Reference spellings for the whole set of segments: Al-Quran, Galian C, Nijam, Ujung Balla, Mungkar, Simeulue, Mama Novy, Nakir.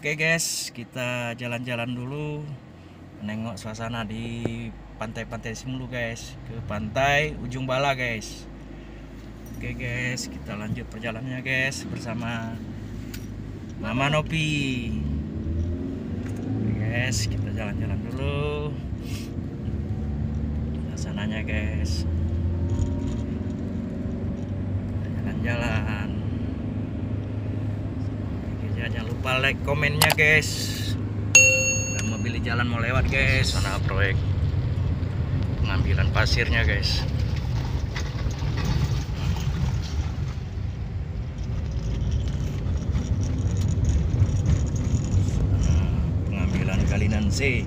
Oke guys, kita jalan-jalan dulu nengok suasana di pantai-pantai Simeulue guys, ke pantai Ujung Bala guys. Oke guys, kita lanjut perjalanannya guys bersama Mama Novy. Oke guys, kita jalan-jalan dulu suasananya guys. Jalan-jalan. Jangan lupa like komennya guys. Dan mau pilih jalan mau lewat guys. Sana proyek pengambilan pasirnya guys. Pengambilan Galian C.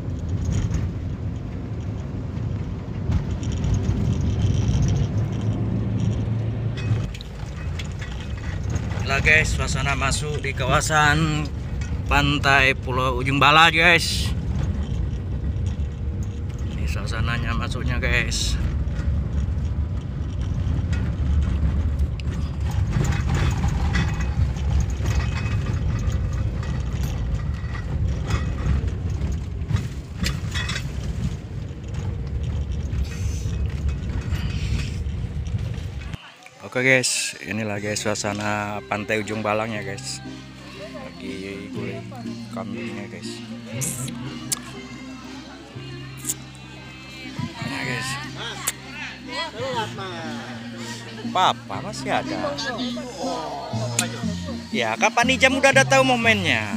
Guys, suasana masuk di kawasan pantai Pulau Ujung Bala guys. Ini suasananya masuknya guys. Oke guys, inilah guys suasana pantai Ujung Balangnya guys. Lagi guling kambingnya guys. Nah guys, papa masih ada. Ya, Kak, Pak Nijam udah ada tahu momennya.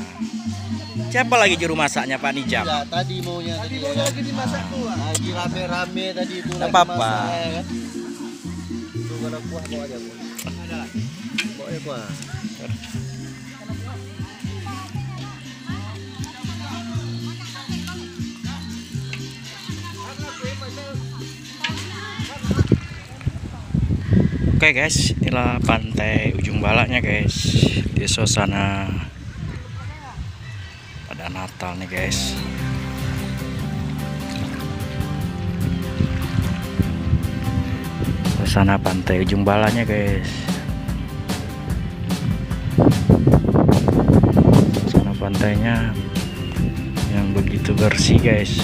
Siapa lagi juru masaknya Pak Nijam? Ya, tadi maunya. Tadi mau lagi dimasak tuh. Lagi rame-rame tadi itu. Enggak apa-apa. Ada buah kok aja Bu. Ada lagi. Buahnya buah. Oke guys, inilah pantai Ujung Balaknya guys. Di suasana pada Natal nih guys. Sana pantai Ujung Balanya guys, sana pantainya yang begitu bersih guys.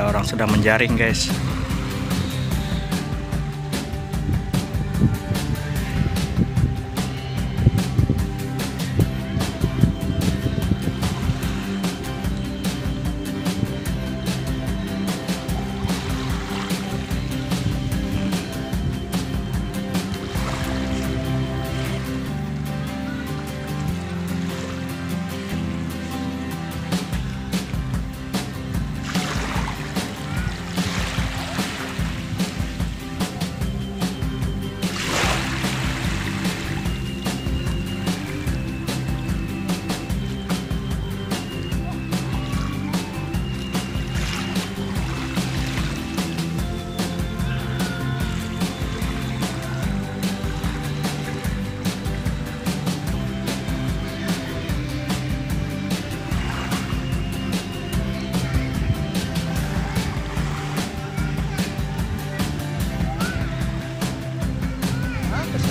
Orang sedang menjaring guys.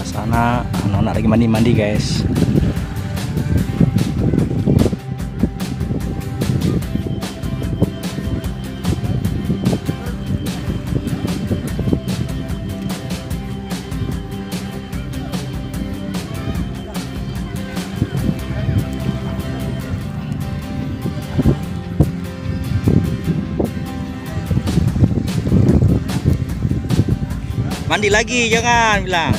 Sana anak-anak lagi mandi-mandi guys. Mandi lagi jangan bilang.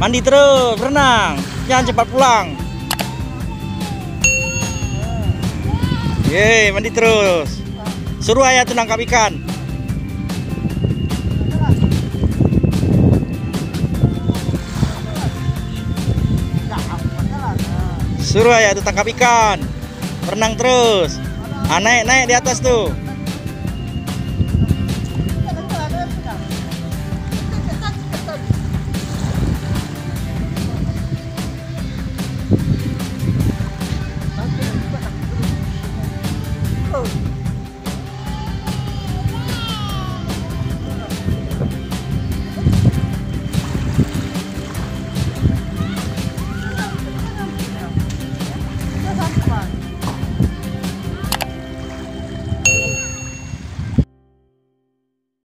Mandi terus, berenang, jangan cepat pulang. Yeay, mandi terus. Suruh ayah tuh nangkap ikan. Suruh ayah tuh tangkap ikan. Berenang terus. Ah, naik, naik di atas tuh.